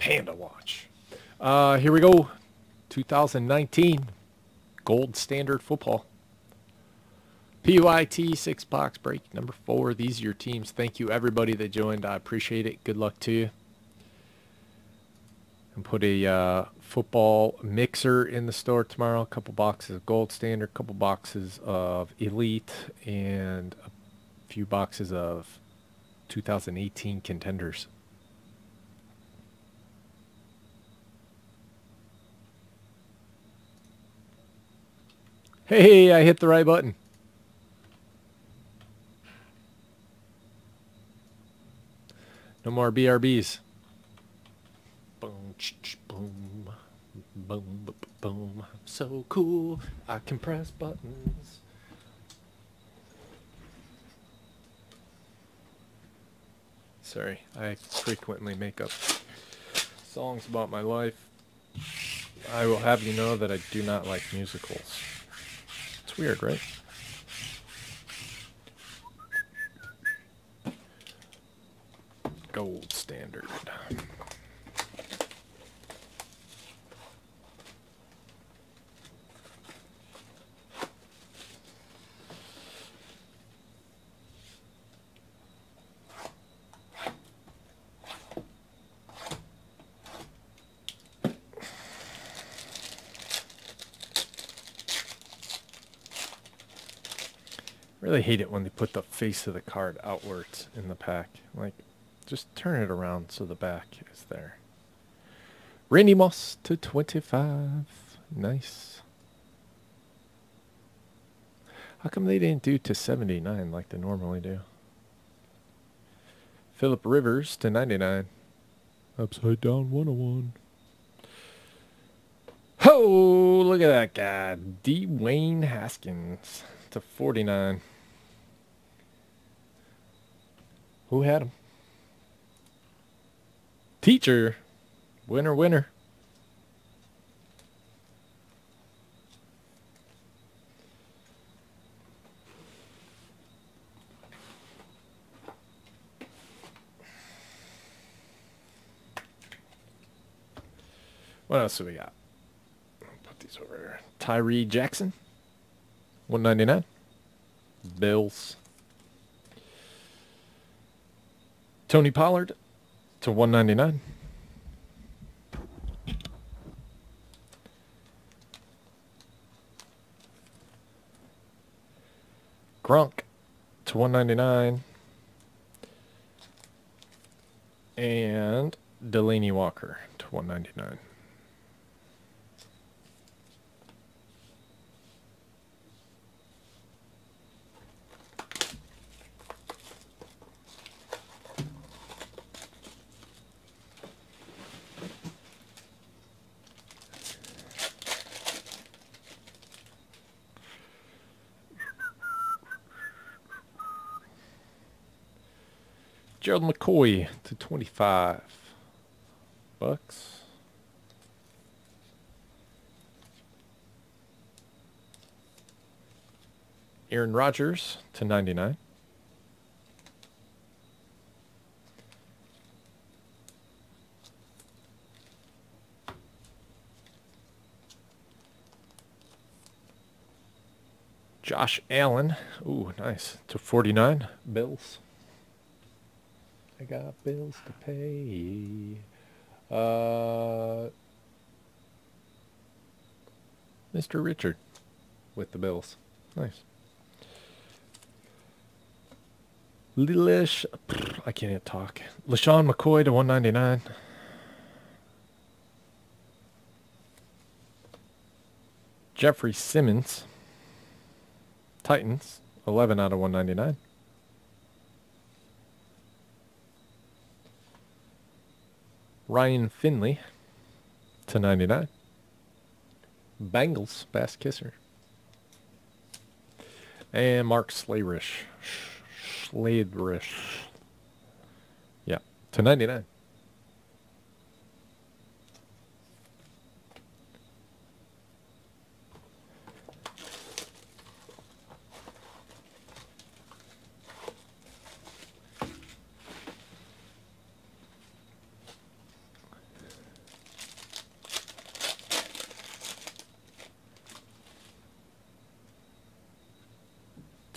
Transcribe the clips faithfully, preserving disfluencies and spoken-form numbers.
Panda watch. Uh, here we go. two thousand nineteen Gold Standard football. P Y T six box break number four. These are your teams. Thank you everybody that joined. I appreciate it. Good luck to you. And put a uh, football mixer in the store tomorrow. A couple boxes of Gold Standard, a couple boxes of Elite, and a few boxes of two thousand eighteen contenders. Hey, I hit the right button. No more B R Bs. Boom, ch-ch, boom, boom, boom, boom. I'm so cool, I can press buttons. Sorry, I frequently make up songs about my life. I will have you know that I do not like musicals. It's weird, right? Gold Standard. Really hate it when they put the face of the card outwards in the pack. Like, just turn it around so the back is there. Randy Moss to twenty-five. Nice. How come they didn't do to seventy-nine like they normally do? Philip Rivers to ninety-nine. Upside down one oh one. Oh, look at that guy. Dwayne Haskins to forty-nine. Who had him? Teacher. Winner, winner. What else do we got? I'll put these over here. Tyree Jackson. one ninety-nine. Bills. Tony Pollard. To one ninety-nine. Gronk to one ninety-nine. And Delaney Walker to one ninety-nine. Gerald McCoy to twenty-five bucks. Aaron Rodgers to ninety-nine. Josh Allen, ooh, nice, to forty-nine. Bills. I got bills to pay. Uh, Mister Richard with the bills. Nice. Lilish, I can't even talk. LeSean McCoy to one ninety-nine. Jeffrey Simmons. Titans, eleven out of one ninety-nine. Ryan Finley to ninety-nine. Bengals, Bass Kisser. And Mark Slayrish. Slayrish. Yeah, to ninety-nine.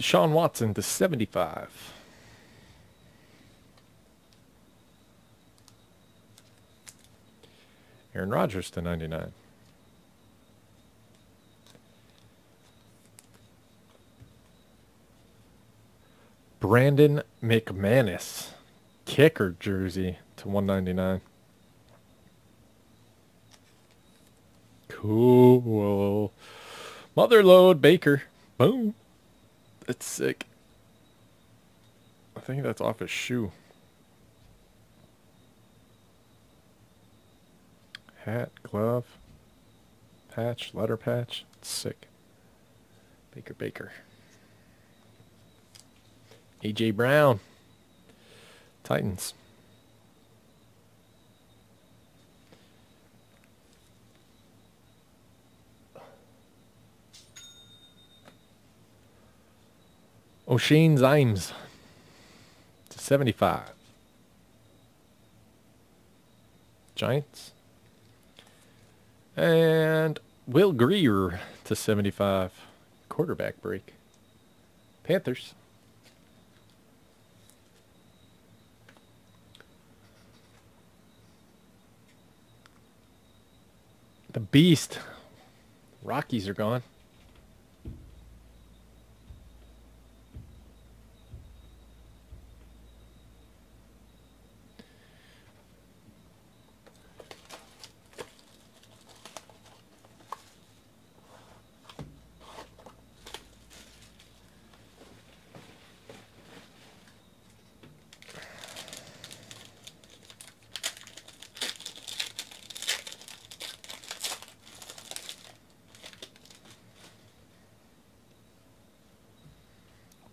Sean Watson to seventy-five. Aaron Rodgers to ninety-nine. Brandon McManus, kicker jersey to one ninety-nine. Cool. Motherlode Baker. Boom. That's sick. I think that's off his shoe. Hat, glove, patch, letter patch. It's sick. Baker, Baker. A J. Brown. Titans. O'Shane Zimes to seventy-five. Giants. And Will Greer to seventy-five. Quarterback break. Panthers. The Beast. Rockies are gone.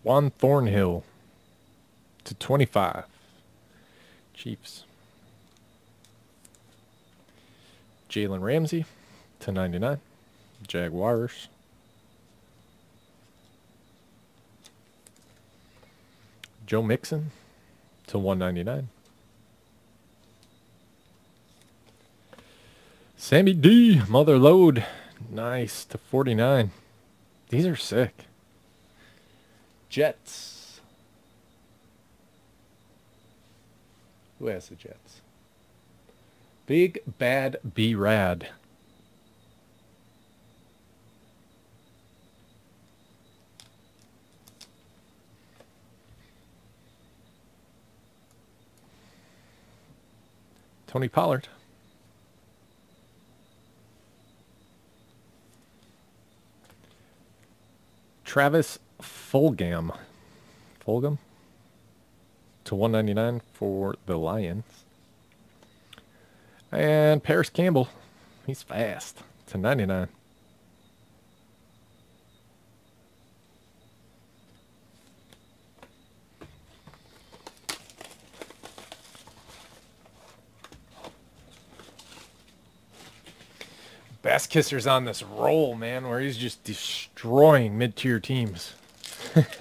Juan Thornhill to twenty-five. Chiefs. Jalen Ramsey to ninety-nine. Jaguars. Joe Mixon to one ninety-nine. Sammy D, Motherlode. Nice to forty-nine. These are sick. Jets. Who has the Jets? Big Bad B-Rad. Tony Pollard. Travis Fulgam. Fulgam to one ninety-nine for the Lions. And Paris Campbell, he's fast, to ninety-nine. Bass Kisser's on this roll, man, where he's just destroying mid-tier teams.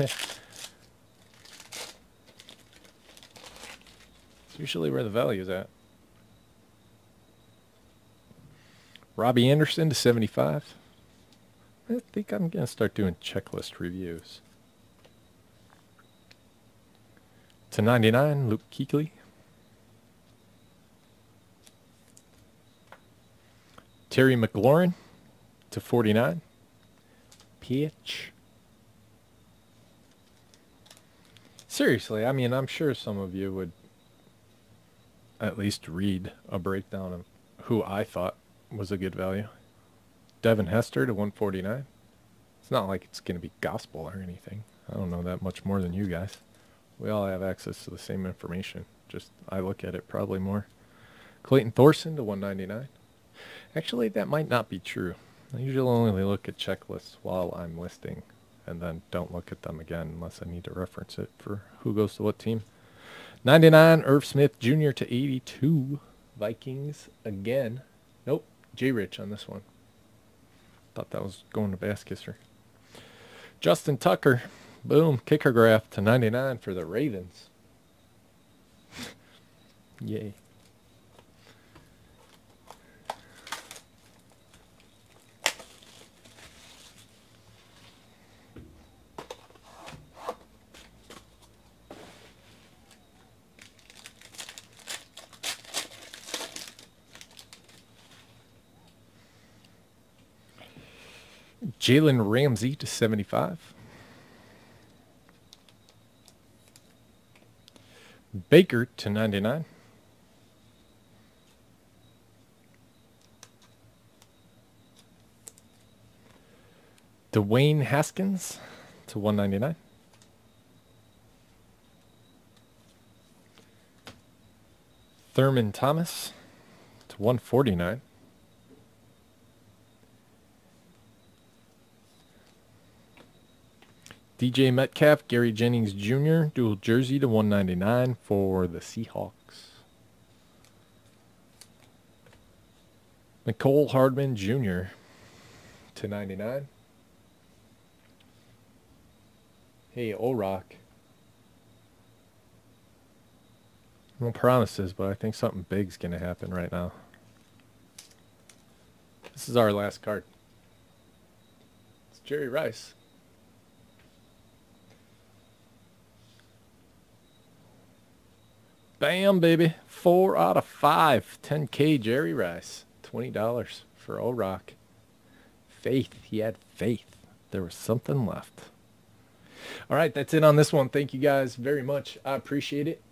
It's usually where the value is at. Robbie Anderson to seventy-five. I think I'm going to start doing checklist reviews. To ninety-nine, Luke Kuechly. Terry McLaurin to forty-nine. Pitch. Seriously, I mean, I'm sure some of you would at least read a breakdown of who I thought was a good value. Devin Hester to one forty-nine. It's not like it's going to be gospel or anything. I don't know that much more than you guys. We all have access to the same information. Just, I look at it probably more. Clayton Thorson to one ninety-nine. Actually, that might not be true. I usually only look at checklists while I'm listing, and then don't look at them again unless I need to reference it for who goes to what team. ninety-nine, Irv Smith Junior to eighty-two. Vikings again. Nope, J-Rich on this one. Thought that was going to Bass Kisser. Justin Tucker, boom, kicker graph to ninety-nine for the Ravens. Yay. Jalen Ramsey to seventy-five. Baker to ninety-nine. Dwayne Haskins to one ninety-nine. Thurman Thomas to one forty-nine. D J Metcalf, Gary Jennings Junior, dual jersey to one ninety-nine for the Seahawks. Nicole Hardman Junior to ninety-nine. Hey, O'Rock. No promises, but I think something big's going to happen right now. This is our last card. It's Jerry Rice. Bam, baby. Four out of five. ten K Jerry Rice. twenty dollars for O'Rock. Faith. He had faith. There was something left. All right, that's it on this one. Thank you guys very much. I appreciate it.